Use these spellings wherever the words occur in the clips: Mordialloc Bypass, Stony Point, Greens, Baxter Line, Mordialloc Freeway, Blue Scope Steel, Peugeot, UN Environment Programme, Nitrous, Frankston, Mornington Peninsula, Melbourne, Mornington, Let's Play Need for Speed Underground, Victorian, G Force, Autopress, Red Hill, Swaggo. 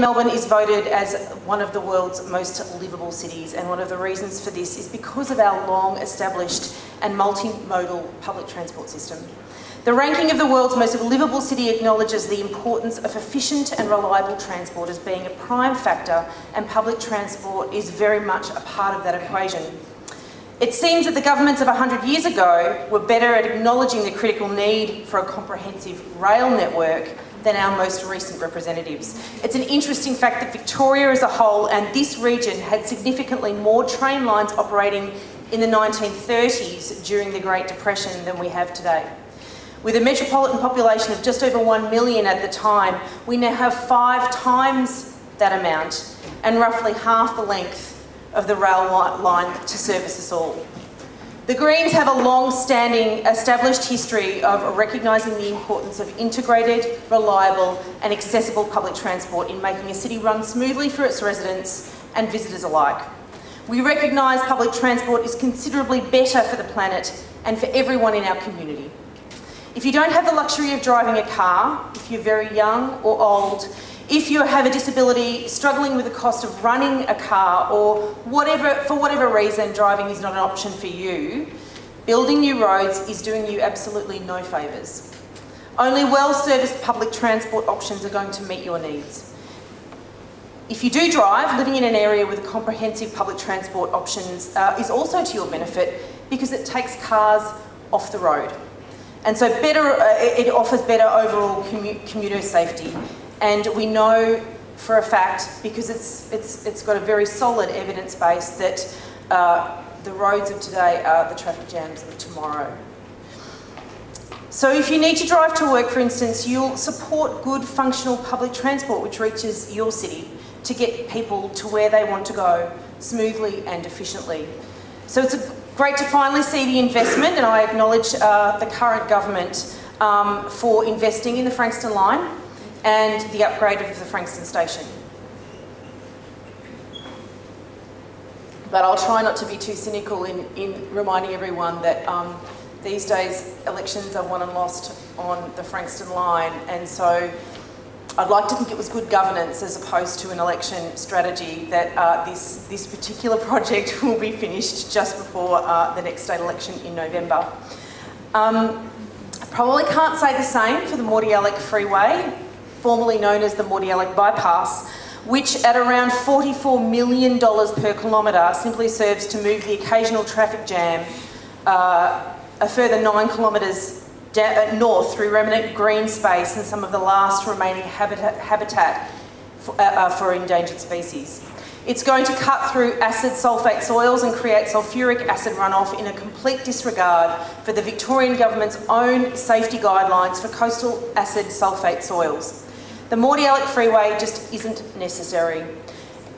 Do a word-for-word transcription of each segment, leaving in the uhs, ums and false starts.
Melbourne is voted as one of the world's most livable cities, and one of the reasons for this is because of our long established and multimodal public transport system. The ranking of the world's most livable city acknowledges the importance of efficient and reliable transport as being a prime factor, and public transport is very much a part of that equation. It seems that the governments of one hundred years ago were better at acknowledging the critical need for a comprehensive rail network than our most recent representatives. It's an interesting fact that Victoria as a whole and this region had significantly more train lines operating in the nineteen thirties during the Great Depression than we have today. With a metropolitan population of just over one million at the time, we now have five times that amount and roughly half the length of the rail line to service us all. The Greens have a long-standing, established history of recognising the importance of integrated, reliable and accessible public transport in making a city run smoothly for its residents and visitors alike. We recognise public transport is considerably better for the planet and for everyone in our community. If you don't have the luxury of driving a car, if you're very young or old, if you have a disability, struggling with the cost of running a car, or whatever, for whatever reason driving is not an option for you, building new roads is doing you absolutely no favours. Only well-serviced public transport options are going to meet your needs. If you do drive, living in an area with comprehensive public transport options uh, is also to your benefit because it takes cars off the road. And so better, uh, it offers better overall commu- commuter safety. And we know for a fact, because it's, it's, it's got a very solid evidence base, that uh, the roads of today are the traffic jams of tomorrow. So if you need to drive to work, for instance, you'll support good functional public transport which reaches your city to get people to where they want to go smoothly and efficiently. So it's a, great to finally see the investment, and I acknowledge uh, the current government um, for investing in the Frankston Line and the upgrade of the Frankston station. But I'll try not to be too cynical in, in reminding everyone that um, these days elections are won and lost on the Frankston line, and so I'd like to think it was good governance as opposed to an election strategy that uh, this, this particular project will be finished just before uh, the next state election in November. Um, I probably can't say the same for the Mordialloc Freeway, formerly known as the Mordialloc Bypass, which at around forty-four million dollars per kilometre simply serves to move the occasional traffic jam uh, a further nine kilometres north through remnant green space and some of the last remaining habita habitat for, uh, for endangered species. It's going to cut through acid sulphate soils and create sulphuric acid runoff in a complete disregard for the Victorian government's own safety guidelines for coastal acid sulphate soils. The Mordialloc Freeway just isn't necessary.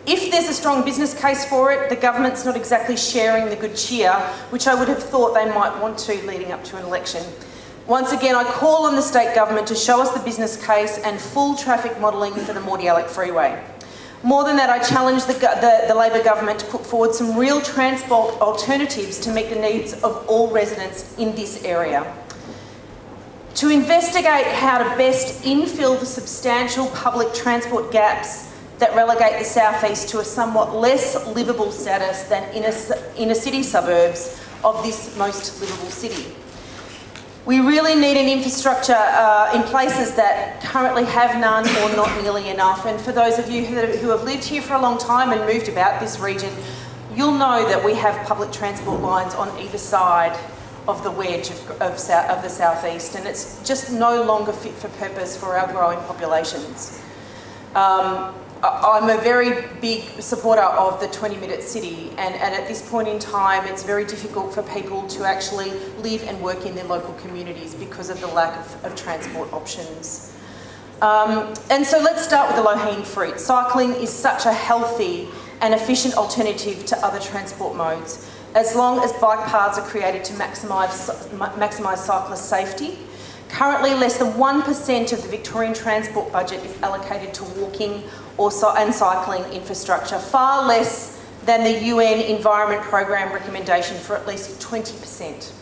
If there's a strong business case for it, the government's not exactly sharing the good cheer, which I would have thought they might want to leading up to an election. Once again, I call on the state government to show us the business case and full traffic modelling for the Mordialloc Freeway. More than that, I challenge the, the, the Labor government to put forward some real transport alternatives to meet the needs of all residents in this area. To investigate how to best infill the substantial public transport gaps that relegate the southeast to a somewhat less livable status than inner, inner city suburbs of this most livable city. We really need an infrastructure uh, in places that currently have none or not nearly enough, and for those of you who have lived here for a long time and moved about this region, you'll know that we have public transport lines on either side of the wedge of, of, of the southeast, and it's just no longer fit for purpose for our growing populations. Um, I, I'm a very big supporter of the twenty minute city, and, and at this point in time it's very difficult for people to actually live and work in their local communities because of the lack of, of transport options. Um, and so let's start with the low-hanging fruit. Cycling is such a healthy and efficient alternative to other transport modes, as long as bike paths are created to maximise maximise cyclist safety. Currently, less than one percent of the Victorian transport budget is allocated to walking or so, and cycling infrastructure, far less than the U N Environment Programme recommendation for at least twenty percent.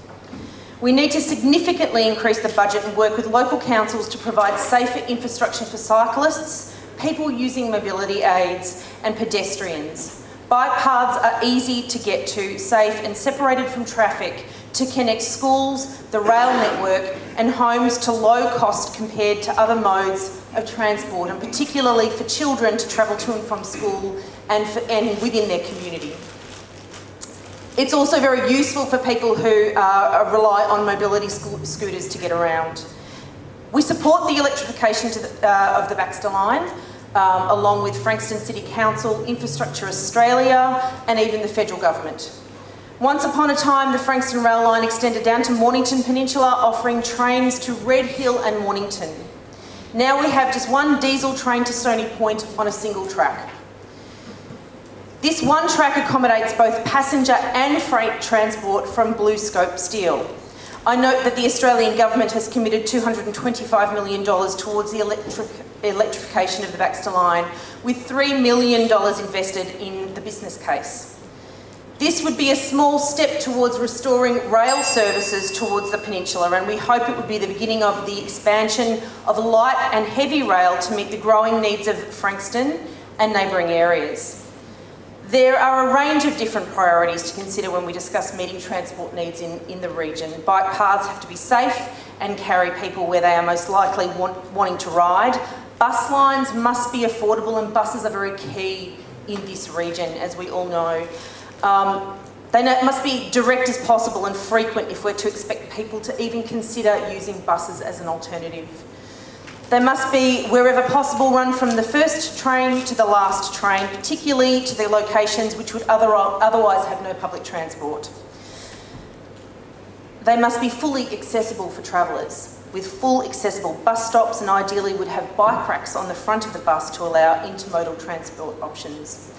We need to significantly increase the budget and work with local councils to provide safer infrastructure for cyclists, people using mobility aids, and pedestrians. Bike paths are easy to get to, safe and separated from traffic, to connect schools, the rail network and homes to low cost compared to other modes of transport, and particularly for children to travel to and from school and, for, and within their community. It's also very useful for people who uh, rely on mobility sco- scooters to get around. We support the electrification to the, uh, of the Baxter Line, um, along with Frankston City Council, Infrastructure Australia and even the federal government. Once upon a time, the Frankston Rail Line extended down to Mornington Peninsula, offering trains to Red Hill and Mornington. Now we have just one diesel train to Stony Point on a single track. This one track accommodates both passenger and freight transport from Blue Scope Steel. I note that the Australian government has committed two hundred twenty-five million dollars towards the electric, electrification of the Baxter Line, with three million dollars invested in the business case. This would be a small step towards restoring rail services towards the peninsula, and we hope it would be the beginning of the expansion of light and heavy rail to meet the growing needs of Frankston and neighbouring areas. There are a range of different priorities to consider when we discuss meeting transport needs in, in the region. Bike paths have to be safe and carry people where they are most likely want, wanting to ride. Bus lines must be affordable, and buses are very key in this region, as we all know. Um, they must be direct as possible and frequent if we're to expect people to even consider using buses as an alternative. They must be, wherever possible, run from the first train to the last train, particularly to the locations which would other, otherwise have no public transport. They must be fully accessible for travellers, with full accessible bus stops, and ideally would have bike racks on the front of the bus to allow intermodal transport options.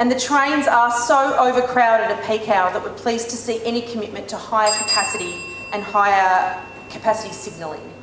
And the trains are so overcrowded at peak hour that we're pleased to see any commitment to higher capacity and higher capacity signalling.